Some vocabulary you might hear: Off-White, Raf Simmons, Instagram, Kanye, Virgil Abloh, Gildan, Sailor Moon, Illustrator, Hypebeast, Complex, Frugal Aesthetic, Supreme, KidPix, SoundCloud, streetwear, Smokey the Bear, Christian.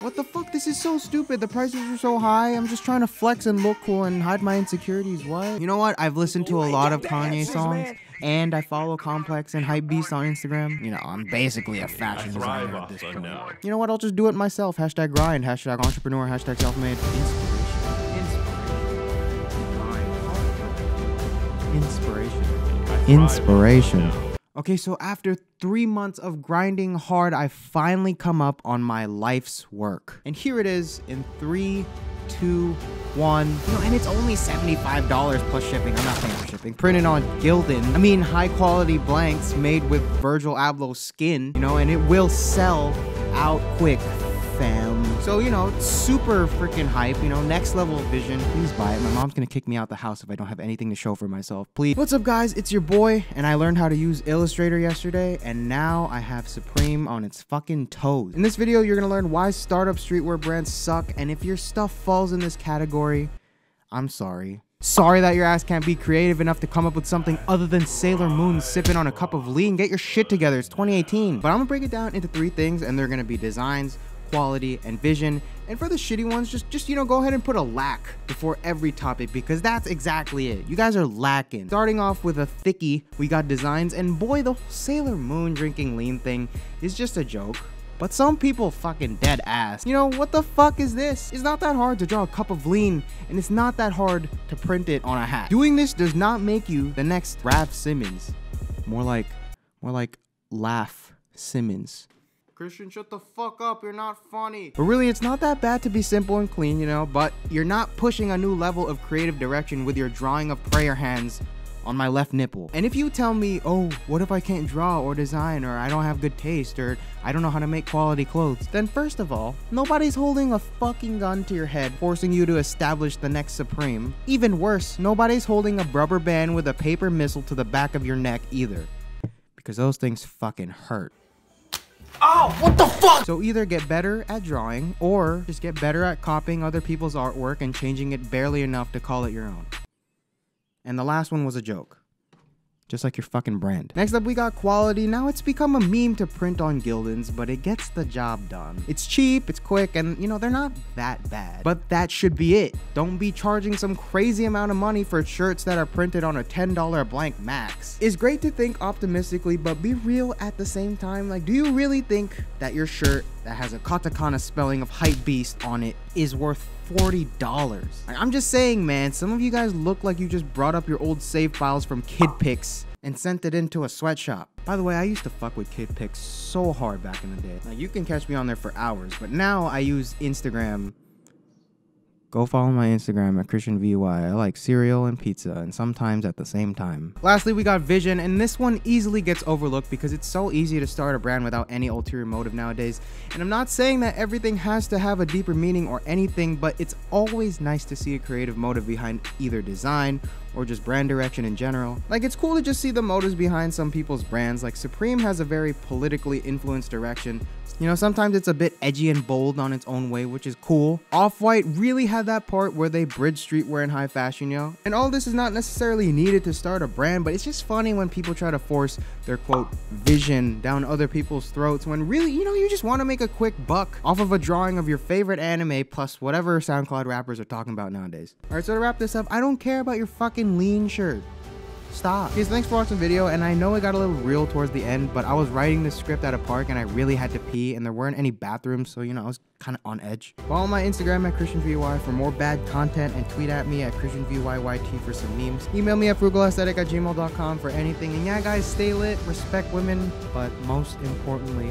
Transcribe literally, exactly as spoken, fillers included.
What the fuck? This is so stupid. The prices are so high. I'm just trying to flex and look cool and hide my insecurities. What? You know what? I've listened to a lot of Kanye songs, and I follow Complex and Hypebeast on Instagram. You know, I'm basically a fashion designer at this point. You know what? I'll just do it myself. Hashtag grind. Hashtag entrepreneur. Hashtag self-made. Inspiration. Inspiration. Inspiration. Okay, so after three months of grinding hard, I finally come up on my life's work. And here it is in three, two, one. You know, and it's only seventy-five dollars plus shipping. I'm not paying for shipping. Printed on Gildan. I mean, high quality blanks made with Virgil Abloh skin, you know, and it will sell out quick, fam. So, you know, super freaking hype, you know, next level vision. Please buy it. My mom's gonna kick me out the house if I don't have anything to show for myself, please. What's up, guys? It's your boy, and I learned how to use Illustrator yesterday, and now I have Supreme on its fucking toes. In this video, you're gonna learn why startup streetwear brands suck, and if your stuff falls in this category, I'm sorry. Sorry that your ass can't be creative enough to come up with something other than Sailor Moon sipping on a cup of lee and get your shit together. It's twenty eighteen. But I'm gonna break it down into three things, and they're gonna be designs, quality, and vision. And for the shitty ones, just just you know, go ahead and put a lack before every topic, because that's exactly it. You guys are lacking. Starting off with a thickie, we got designs, and boy, the whole Sailor Moon drinking lean thing is just a joke. But some people fucking dead ass. You know, what the fuck is this? It's not that hard to draw a cup of lean, and it's not that hard to print it on a hat. Doing this does not make you the next Raf Simmons. More like, more like Laugh Simmons. Christian, shut the fuck up, you're not funny. But really, it's not that bad to be simple and clean, you know, but you're not pushing a new level of creative direction with your drawing of prayer hands on my left nipple. And if you tell me, oh, what if I can't draw or design, or I don't have good taste, or I don't know how to make quality clothes, then first of all, nobody's holding a fucking gun to your head, forcing you to establish the next Supreme. Even worse, nobody's holding a rubber band with a paper missile to the back of your neck either, because those things fucking hurt. Oh, what the fuck? So either get better at drawing, or just get better at copying other people's artwork and changing it barely enough to call it your own. And the last one was a joke. Just like your fucking brand. Next up, we got quality. Now it's become a meme to print on Gildans, but it gets the job done. It's cheap, it's quick, and you know, they're not that bad. But that should be it. Don't be charging some crazy amount of money for shirts that are printed on a ten dollar blank max. It's great to think optimistically, but be real at the same time. Like, do you really think that your shirt that has a katakana spelling of Hypebeast on it is worth forty dollars. I'm just saying, man, some of you guys look like you just brought up your old save files from KidPix and sent it into a sweatshop. By the way, I used to fuck with KidPix so hard back in the day. Now, you can catch me on there for hours, but now I use Instagram. Go follow my Instagram at Christian V Y. I like cereal and pizza, and sometimes at the same time. Lastly, we got vision, and this one easily gets overlooked because it's so easy to start a brand without any ulterior motive nowadays. And I'm not saying that everything has to have a deeper meaning or anything, but it's always nice to see a creative motive behind either design or just brand direction in general. Like, it's cool to just see the motives behind some people's brands. Like, Supreme has a very politically influenced direction. You know, sometimes it's a bit edgy and bold on its own way, which is cool. Off-White really has that part where they bridge streetwear and high fashion, yo. And all this is not necessarily needed to start a brand, but it's just funny when people try to force their quote vision down other people's throats when really, you know, you just want to make a quick buck off of a drawing of your favorite anime plus whatever SoundCloud rappers are talking about nowadays. All right, so to wrap this up, I don't care about your fucking lean shirt. Stop. Guys, thanks for watching the video, and I know it got a little real towards the end, but I was writing this script at a park and I really had to pee, and there weren't any bathrooms, so you know, I was kind of on edge. Follow my Instagram at Christian V Y for more bad content, and tweet at me at Christian V Y Y T for some memes. Email me at frugal aesthetic at gmail dot com for anything, and yeah guys, stay lit, respect women, but most importantly,